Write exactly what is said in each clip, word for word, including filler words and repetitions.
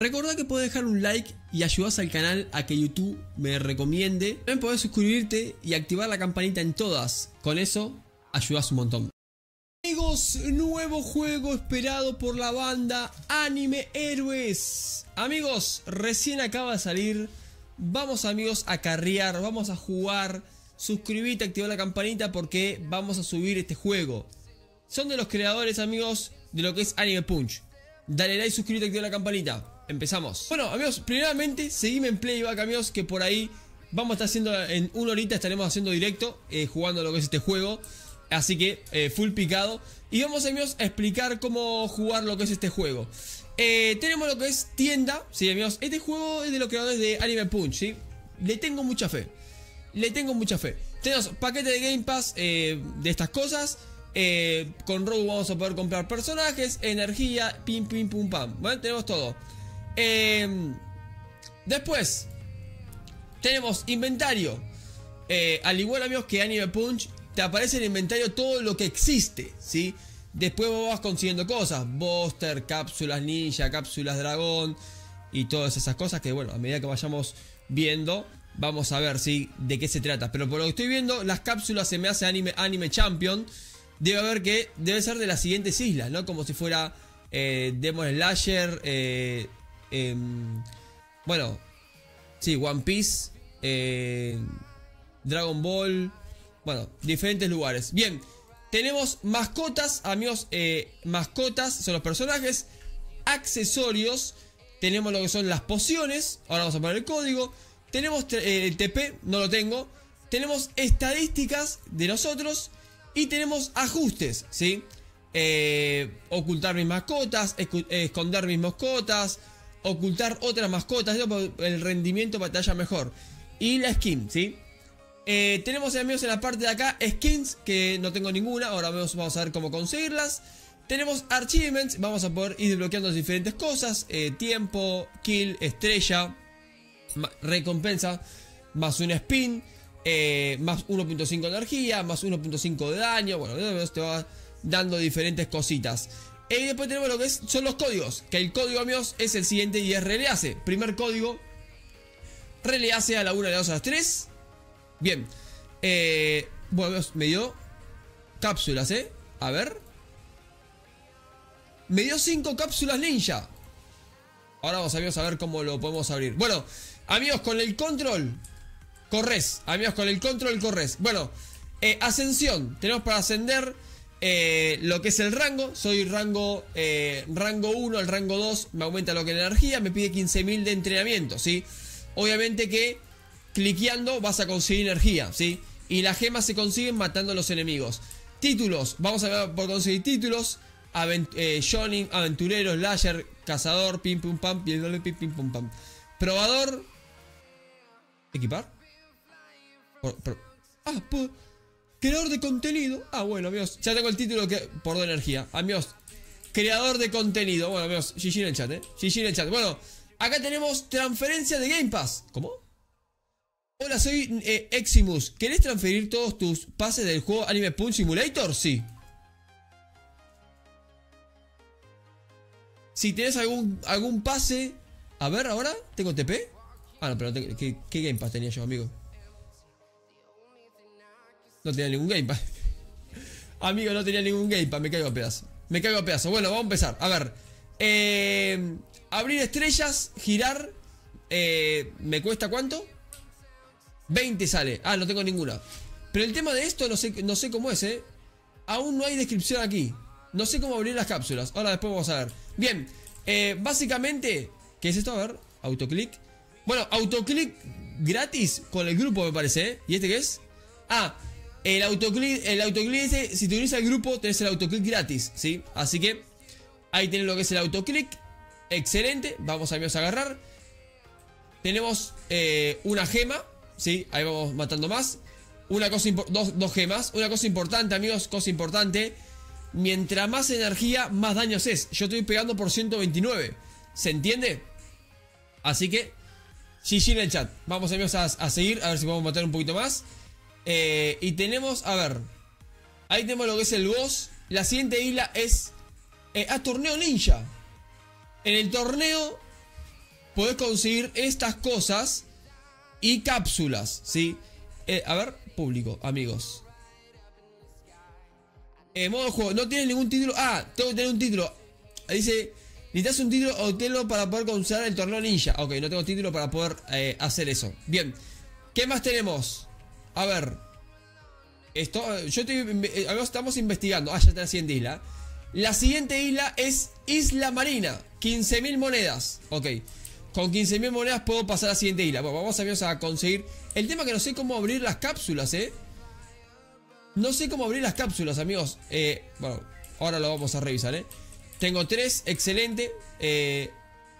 Recordá que podés dejar un like y ayudás al canal a que YouTube me recomiende. También podés suscribirte y activar la campanita en todas. Con eso ayudás un montón. Amigos, nuevo juego esperado por la banda, Anime Heroes. Amigos, recién acaba de salir. Vamos amigos a carrear, vamos a jugar. Suscribite, activa la campanita porque vamos a subir este juego. Son de los creadores amigos de lo que es Anime Punch. Dale like, suscríbete, activa la campanita. Empezamos. Bueno amigos, primeramente seguime en Playback amigos, que por ahí vamos a estar haciendo, en una horita estaremos haciendo directo, eh, jugando lo que es este juego. Así que eh, full picado. Y vamos amigos a explicar cómo jugar lo que es este juego. Eh, tenemos lo que es tienda, sí amigos, este juego es de los creadores de Anime Punch, ¿sí? Le tengo mucha fe, le tengo mucha fe. Tenemos paquete de Game Pass eh, de estas cosas, eh, con Robux vamos a poder comprar personajes, energía, pim pim pum pam, ¿vale? Tenemos todo. eh, Después tenemos inventario, eh, al igual amigos que Anime Punch, te aparece en inventario todo lo que existe, ¿sí? Después vos vas consiguiendo cosas, booster, cápsulas ninja, cápsulas dragón y todas esas cosas que, bueno, a medida que vayamos viendo vamos a ver, ¿sí?, de qué se trata. Pero por lo que estoy viendo, las cápsulas se me hace anime, anime champion. Debe haber que, debe ser de las siguientes islas, ¿no? Como si fuera eh, Demon Slayer, eh, eh, bueno, sí, One Piece, eh, Dragon Ball, bueno, diferentes lugares. Bien. Tenemos mascotas, amigos, eh, mascotas son los personajes, accesorios, tenemos lo que son las pociones, ahora vamos a poner el código, tenemos eh, el T P, no lo tengo, tenemos estadísticas de nosotros y tenemos ajustes, ¿sí? Eh, ocultar mis mascotas, esconder mis mascotas, ocultar otras mascotas, el rendimiento batalla mejor y la skin, ¿sí? Eh, tenemos amigos en la parte de acá skins, que no tengo ninguna, ahora vamos a ver cómo conseguirlas. Tenemos achievements, vamos a poder ir desbloqueando diferentes cosas, eh, tiempo, kill, estrella, recompensa, más un spin, eh, más uno punto cinco energía, más uno punto cinco de daño, bueno, te va dando diferentes cositas. Y eh, después tenemos lo que es, son los códigos, que el código amigos es el siguiente y es release. Primer código, release a la una, a la dos, a las tres. Bien, eh, bueno, me dio cápsulas, eh, a ver, me dio cinco cápsulas ninja. Ahora vamos amigos a ver cómo lo podemos abrir. Bueno, amigos, con el control corres, amigos, con el control corres. Bueno, eh, ascensión, tenemos para ascender eh, lo que es el rango. Soy rango eh, rango uno, el rango dos, me aumenta lo que es la energía, me pide quince mil de entrenamiento, ¿sí? Obviamente que cliqueando vas a conseguir energía, ¿sí? Y las gemas se consiguen matando a los enemigos. Títulos, vamos a ver por conseguir títulos. Avent eh, Johnny, aventurero, slasher, cazador, pim pum pam, pim pim pum pam. Probador. Equipar. Por, por, ah, por, creador de contenido. Ah, bueno, amigos, ya tengo el título que, por de energía. Amigos, creador de contenido. Bueno, amigos, G G en el chat, ¿eh? G G en el chat. Bueno, acá tenemos transferencia de Game Pass. ¿Cómo? Hola, soy eh, Eximus. ¿Querés transferir todos tus pases del juego Anime Punch Simulator? Sí. Si tenés algún, algún pase... A ver, ahora, ¿tengo T P? Ah, no, pero te, ¿qué, ¿qué Game Pass tenía yo, amigo? No tenía ningún Game Pass. Amigo, no tenía ningún Game Pass. Me caigo a pedazos. Me caigo a pedazos. Bueno, vamos a empezar. A ver. Eh, abrir estrellas, girar... Eh, ¿me cuesta cuánto? veinte sale, ah, no tengo ninguna. Pero el tema de esto no sé, no sé cómo es, eh. Aún no hay descripción aquí. No sé cómo abrir las cápsulas, ahora después vamos a ver. Bien, eh, básicamente, ¿qué es esto? A ver, autoclick. Bueno, autoclick gratis con el grupo me parece, eh. ¿Y este qué es? Ah, el autoclick, el autoclick ese, si te unís al grupo tenés el autoclick gratis, ¿sí? Así que ahí tenés lo que es el autoclick. Excelente, vamos amigos a agarrar. Tenemos eh, una gema. Sí, ahí vamos matando más. Una cosa dos, dos gemas. Una cosa importante, amigos, cosa importante. Mientras más energía, más daños es. Yo estoy pegando por ciento veintinueve. ¿Se entiende? Así que, G G en el chat. Vamos, amigos, a, a seguir. A ver si podemos matar un poquito más. Eh, y tenemos, a ver. Ahí tenemos lo que es el boss. La siguiente isla es... Eh, ah, torneo ninja. En el torneo podés conseguir estas cosas y cápsulas, ¿sí? Eh, a ver, público, amigos. Eh, modo juego, no tienes ningún título. Ah, tengo que tener un título. Ahí dice, necesitas un título o título para poder considerar el torneo ninja. Ok, no tengo título para poder eh, hacer eso. Bien, ¿qué más tenemos? A ver. Esto, yo estoy, amigos, estamos investigando. Ah, ya está la siguiente isla. La siguiente isla es Isla Marina. quince mil monedas. Ok, con quince mil monedas puedo pasar a la siguiente isla. Bueno, vamos, amigos, a conseguir. El tema que no sé cómo abrir las cápsulas, eh. No sé cómo abrir las cápsulas, amigos. Eh, bueno, ahora lo vamos a revisar, eh. Tengo tres, excelente. eh,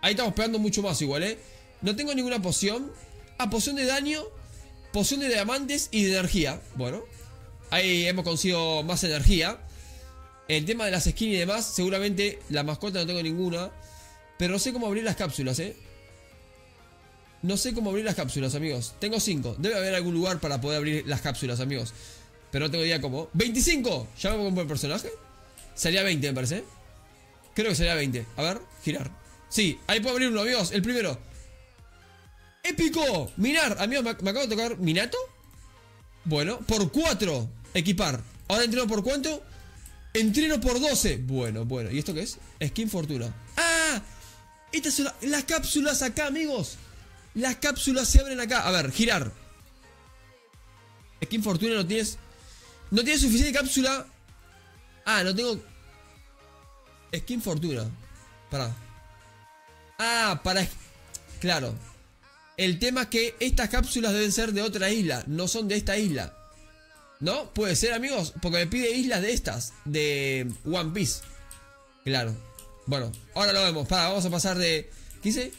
Ahí estamos pegando mucho más igual, eh. No tengo ninguna poción. Ah, poción de daño, poción de diamantes y de energía. Bueno, ahí hemos conseguido más energía. El tema de las skins y demás, seguramente la mascota no tengo ninguna. Pero no sé cómo abrir las cápsulas, eh. No sé cómo abrir las cápsulas, amigos. Tengo cinco, debe haber algún lugar para poder abrir las cápsulas, amigos, pero no tengo idea cómo. ¡veinticinco! ¿Ya me pongo un buen personaje? Sería veinte, me parece. Creo que sería veinte. A ver, girar. Sí, ahí puedo abrir uno, amigos. El primero. ¡Épico! Mirar, amigos, me, me acabo de tocar Minato. Bueno, por cuatro. Equipar. Ahora entreno por cuánto. Entreno por doce. Bueno, bueno. ¿Y esto qué es? Skin Fortuna. ¡Ah! Estas son la, las cápsulas acá, amigos. Las cápsulas se abren acá. A ver, girar. Skin Fortuna no tienes. No tienes suficiente cápsula. Ah, no tengo. Skin Fortuna. Pará. Ah, para. Claro. El tema es que estas cápsulas deben ser de otra isla. No son de esta isla. ¿No? Puede ser, amigos. Porque me pide islas de estas. De One Piece. Claro. Bueno, ahora lo vemos. Pará, vamos a pasar de. ¿Qué dice?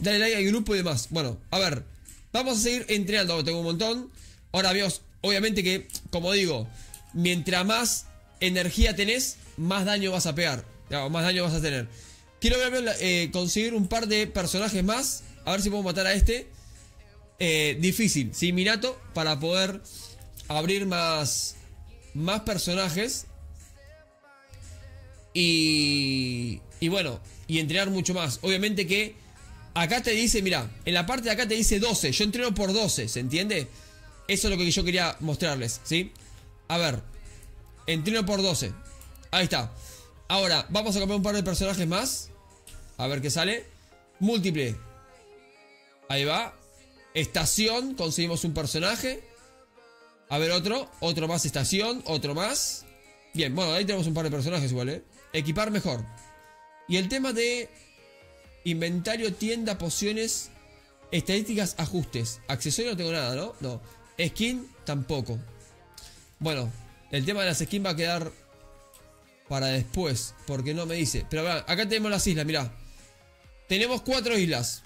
Dale like al grupo y demás. Bueno, a ver. Vamos a seguir entrenando. Tengo un montón. Ahora, amigos. Obviamente que, como digo, mientras más energía tenés, más daño vas a pegar. Claro, más daño vas a tener. Quiero ver, eh, conseguir un par de personajes más. A ver si puedo matar a este. Eh, difícil, sí, Minato. Para poder abrir más, más personajes. Y, y bueno, y entrenar mucho más. Obviamente que acá te dice, mira, en la parte de acá te dice doce. Yo entreno por doce, ¿se entiende? Eso es lo que yo quería mostrarles, ¿sí? A ver. Entreno por doce. Ahí está. Ahora, vamos a cambiar un par de personajes más. A ver qué sale. Múltiple. Ahí va. Estación. Conseguimos un personaje. A ver otro. Otro más estación. Otro más. Bien, bueno, ahí tenemos un par de personajes igual, ¿eh? Equipar mejor. Y el tema de inventario, tienda, pociones, estadísticas, ajustes. Accesorio no tengo nada, ¿no? No. Skin tampoco. Bueno, el tema de las skins va a quedar para después, porque no me dice. Pero bueno, acá tenemos las islas, mirá. Tenemos cuatro islas,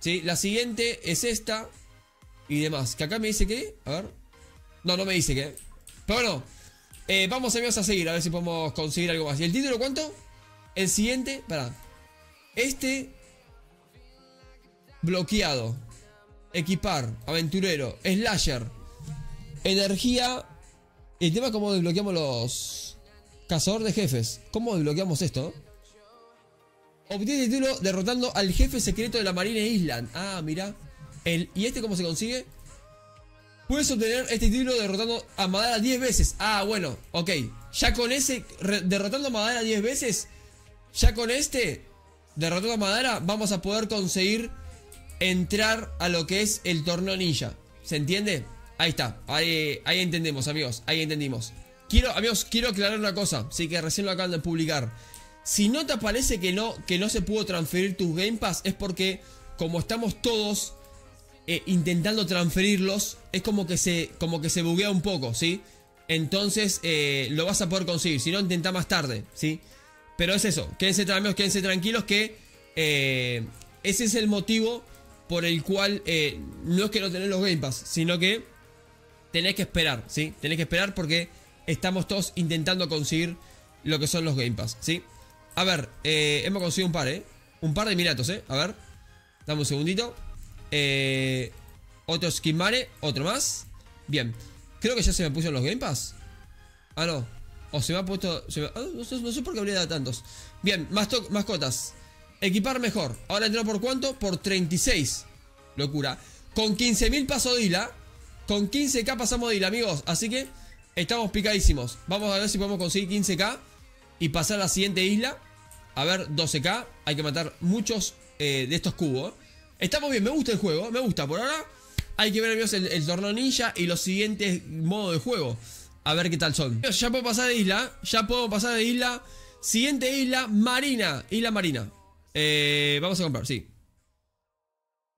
¿sí? La siguiente es esta y demás. Que acá me dice que... A ver. No, no me dice que... Pero bueno, eh, vamos, amigos, a seguir. A ver si podemos conseguir algo más. ¿Y el título cuánto? El siguiente... Pará. Este... Bloqueado. Equipar. Aventurero. Slasher. Energía. El tema es cómo desbloqueamos los... Cazador de jefes. ¿Cómo desbloqueamos esto? Obtiene el título derrotando al jefe secreto de la Marina Island. Ah, mira. El, ¿Y este cómo se consigue? Puedes obtener este título derrotando a Madara diez veces. Ah, bueno, ok. Ya con ese, re, derrotando a Madara diez veces. Ya con este, derrotando a Madara, vamos a poder conseguir entrar a lo que es el torneo ninja. ¿Se entiende? Ahí está. Ahí, ahí entendemos, amigos. Ahí entendimos. Quiero, amigos, quiero aclarar una cosa, sí, que recién lo acaban de publicar. Si no te aparece que no, que no se pudo transferir tus Game Pass, es porque como estamos todos eh, intentando transferirlos, es como que se, como que se buguea un poco, ¿sí? Entonces eh, lo vas a poder conseguir, si no intenta más tarde, ¿sí? Pero es eso, quédense, amigos, quédense tranquilos que eh, ese es el motivo por el cual eh, no es que no tenés los Game Pass, sino que tenés que esperar, ¿sí? Tenés que esperar porque... Estamos todos intentando conseguir lo que son los Game Pass, ¿sí? A ver, eh, hemos conseguido un par, ¿eh? Un par de Minatos, ¿eh? A ver. Dame un segundito. Eh, otro Skin Mare, otro más. Bien. Creo que ya se me pusieron los Game Pass. Ah, no. O se me ha puesto... Se me, ah, no, sé, no sé por qué habría dado tantos. Bien, más mascotas. Equipar mejor. Ahora entro por cuánto. Por treinta y seis. Locura. Con quince mil paso Dila. Con quince K pasamos Dila, amigos. Así que estamos picadísimos. Vamos a ver si podemos conseguir quince K y pasar a la siguiente isla. A ver, doce K. Hay que matar muchos eh, de estos cubos. Estamos bien, me gusta el juego. Me gusta por ahora. Hay que ver, amigos, el, el torneo ninja y los siguientes modos de juego. A ver qué tal son. Ya puedo pasar de isla. Ya puedo pasar de isla. Siguiente isla, Marina. Isla Marina. Eh, vamos a comprar, sí.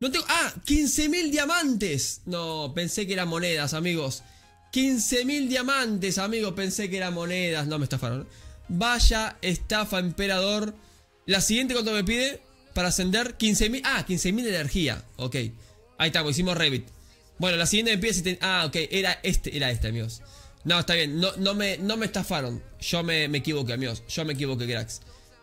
No tengo... ¡Ah! quince mil diamantes. No, pensé que eran monedas, amigos. quince mil diamantes, amigos. Pensé que eran monedas. No, me estafaron. Vaya estafa, emperador. La siguiente, ¿cuánto me pide? Para ascender, quince mil... Ah, quince mil de energía. Ok. Ahí estamos, hicimos Revit. Bueno, la siguiente me pide... Seten... Ah, ok. Era este, era este, amigos. No, está bien. No, no, me, no me estafaron. Yo me, me equivoqué, amigos. Yo me equivoqué, cracks.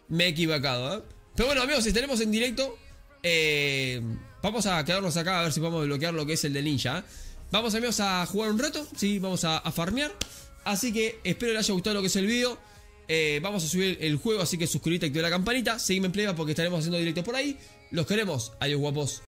Me he equivocado, ¿eh? Pero bueno, amigos, estaremos en directo. Eh... Vamos a quedarnos acá a ver si podemos bloquear lo que es el de ninja. Vamos, amigos, a jugar un rato. Sí, vamos a, a farmear. Así que espero les haya gustado lo que es el video. Eh, vamos a subir el juego, así que suscríbete, activa la campanita. Seguime en Playback porque estaremos haciendo directos por ahí. Los queremos. Adiós, guapos.